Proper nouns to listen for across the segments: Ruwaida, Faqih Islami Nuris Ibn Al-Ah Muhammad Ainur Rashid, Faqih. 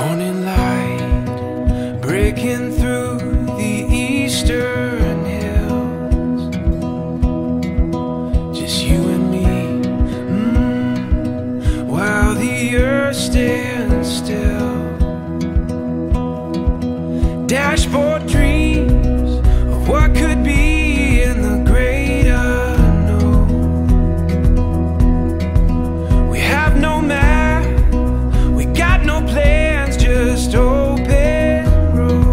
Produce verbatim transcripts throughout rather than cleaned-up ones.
Morning light breaking through the eastern hills, just you and me, mm, while the earth stands still. Dashboard dreams of what could be in the great unknown. We have no map, we got no plans, just open road.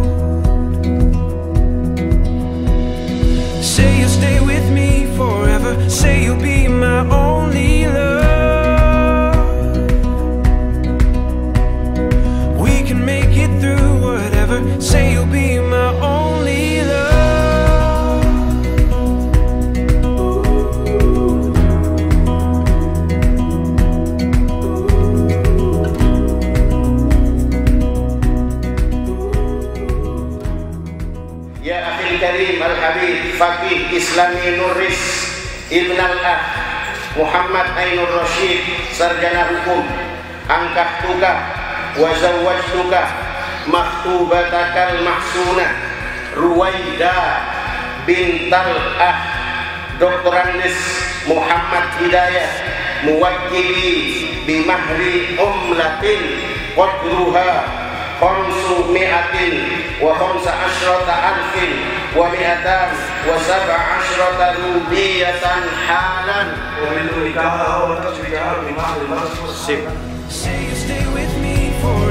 Say you'll stay with me forever, say you'll be my only love. We can make it through whatever, say Faqih Islami Nuris Ibn Al-Ah Muhammad Ainur Rashid, sarjana hukum. Angkahtuka wa zawajtuka makhtubatakal mahsuna Ruwaida bintal ah Doktoranis Muhammad Hidayah muwakili bimahri umlatin qadruha khamsu mi'atin wa khamsa ashrata alfin wa mi'atan wa sab'a ashrata rubiyatan halan wa min ulikaha wa tasbiha wa ma'al masfus. Say you stay with me for